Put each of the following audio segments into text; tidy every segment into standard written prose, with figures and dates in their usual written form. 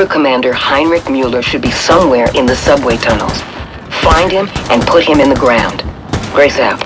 Cobra Commander Heinrich Mueller should be somewhere in the subway tunnels. Find him and put him in the ground. Grace out.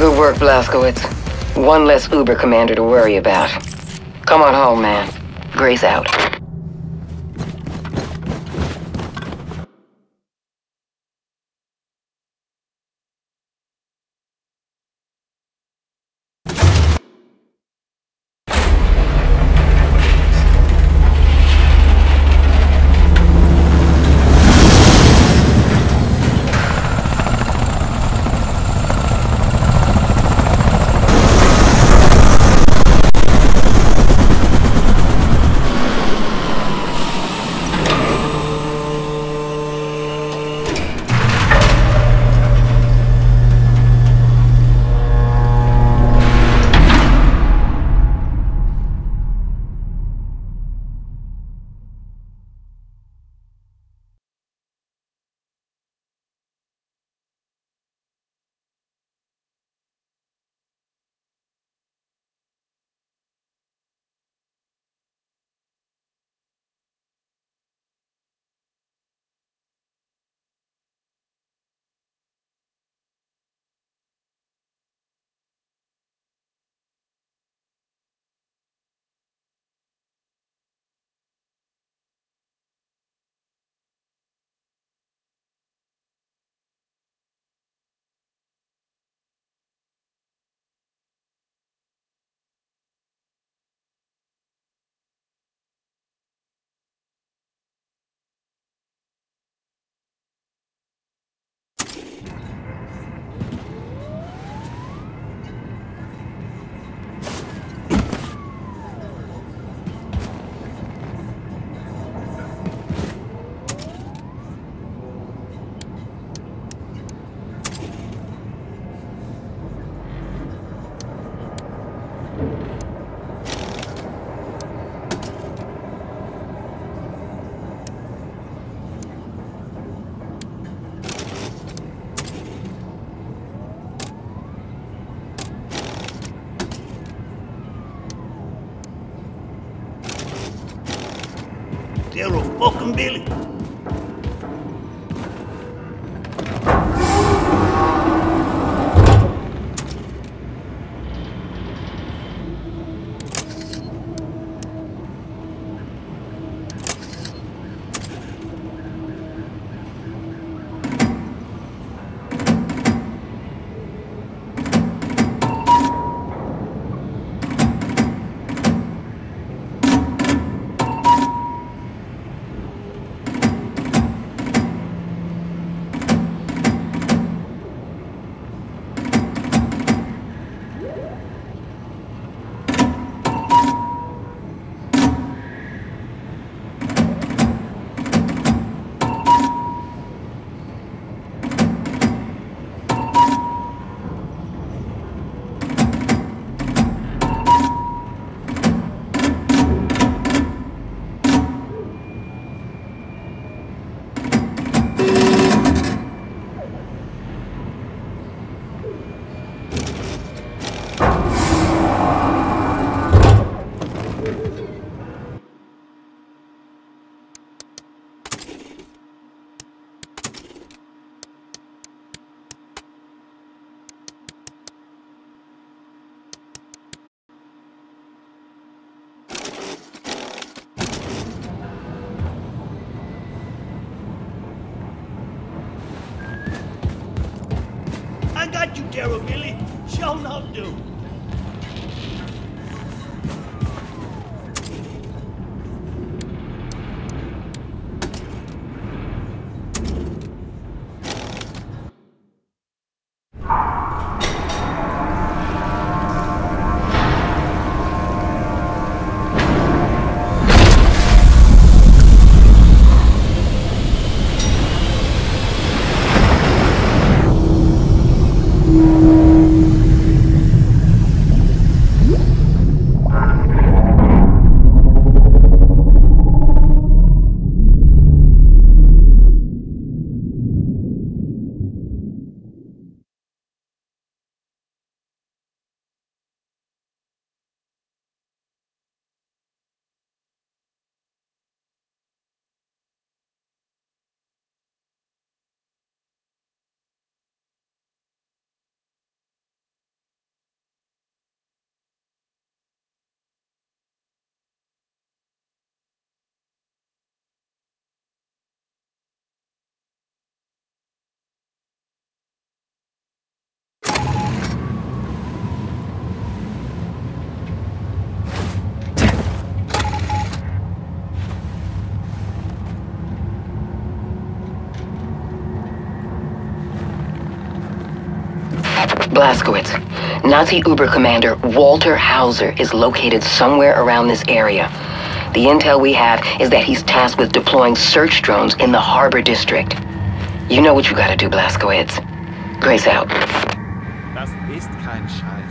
Good work, Blazkowicz. One less Uber commander to worry about. Come on home, man. Grace out. Welcome, Billy. Billy, shall not do. Blazkowicz, Nazi Uber commander Walter Hauser is located somewhere around this area. The intel we have is that he's tasked with deploying search drones in the harbor district. You know what you gotta do, Blazkowicz. Grace out. Das ist kein Scheiß.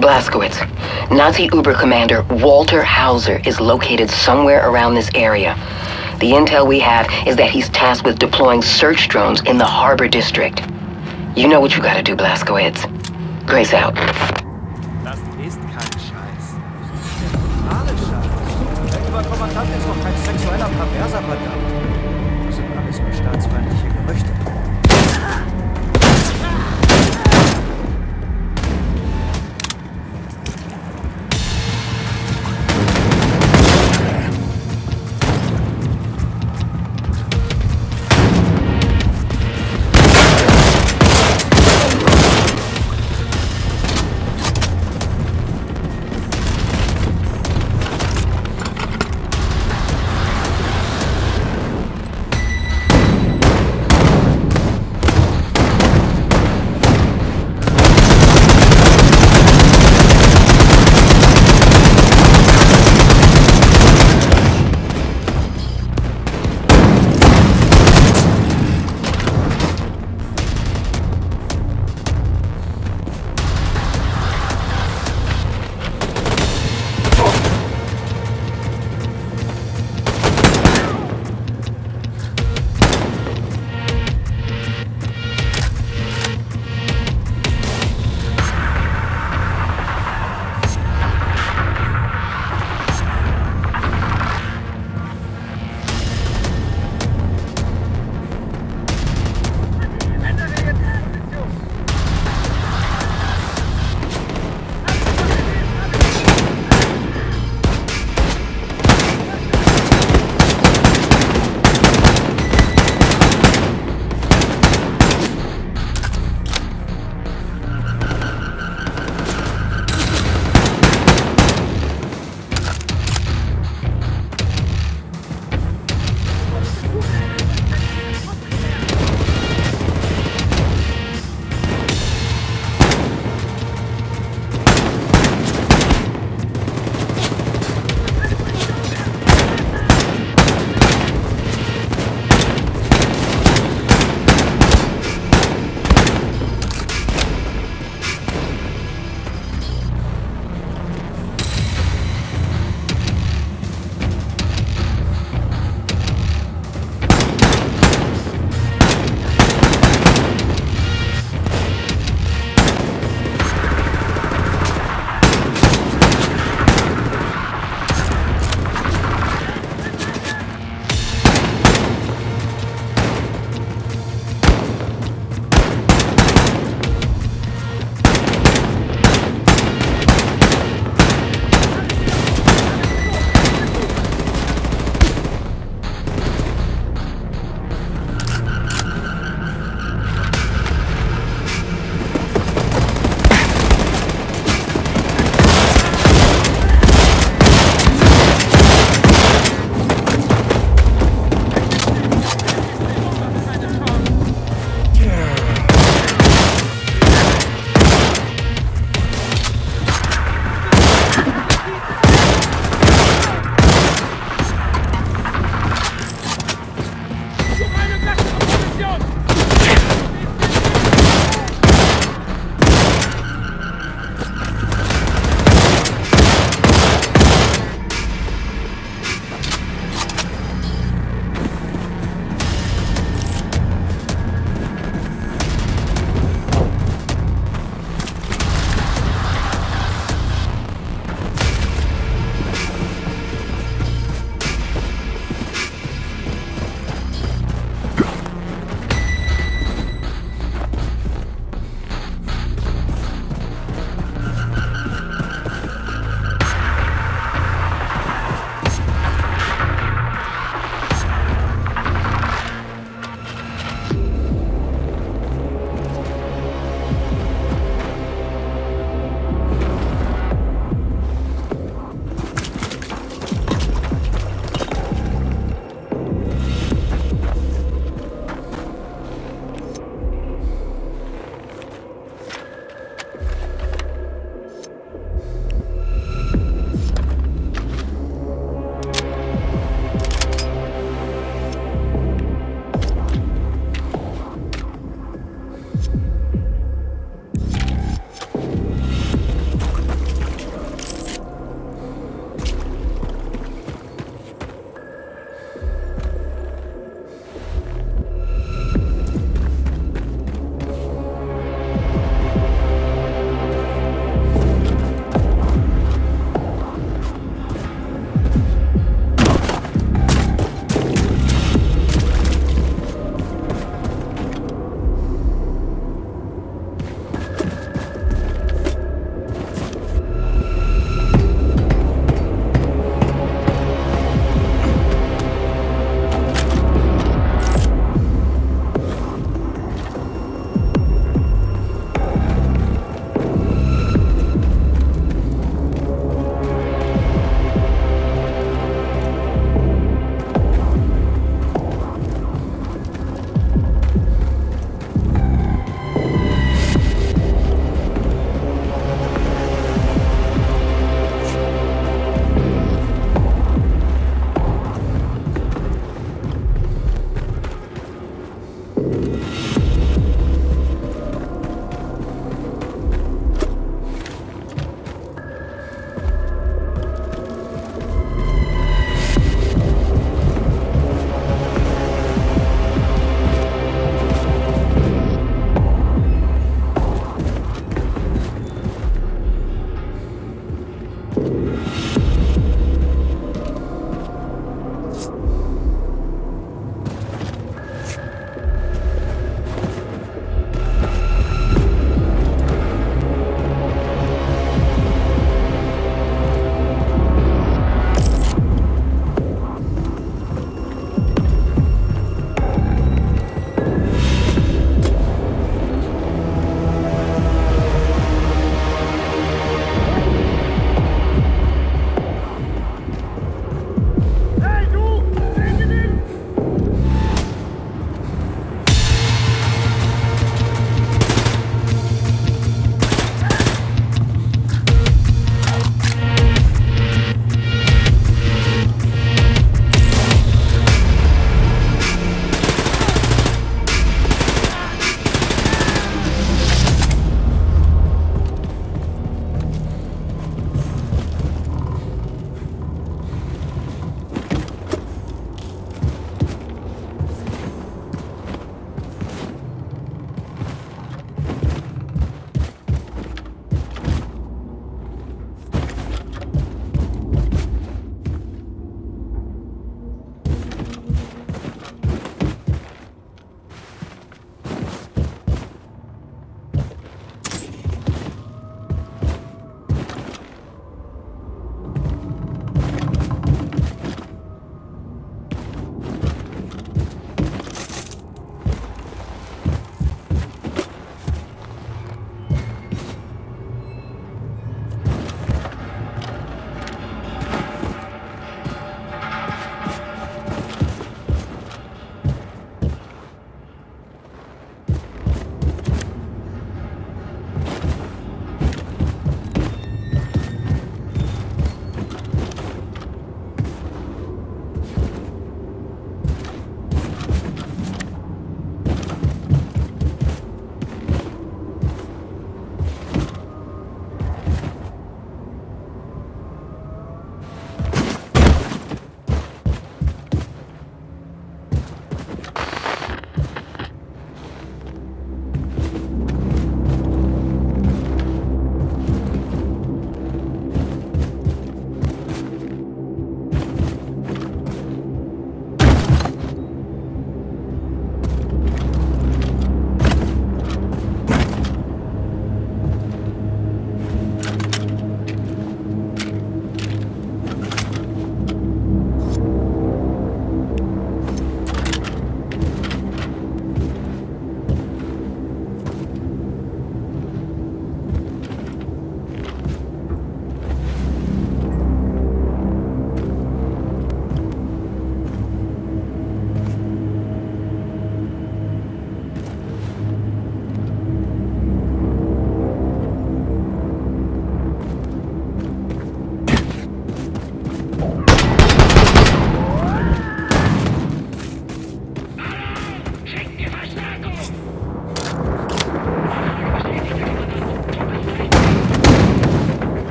Blazkowicz, Nazi Uber commander Walter Hauser is located somewhere around this area. The intel we have is that he's tasked with deploying search drones in the harbor district. You know what you gotta do, Blazkowicz. Grace out. Das ist kein Scheiß. Das ist Scheiß. Der Überkommandant ist doch kein sexueller Perverser, verdammt. Das sind alles nur staatsfeindliche Gerüchte.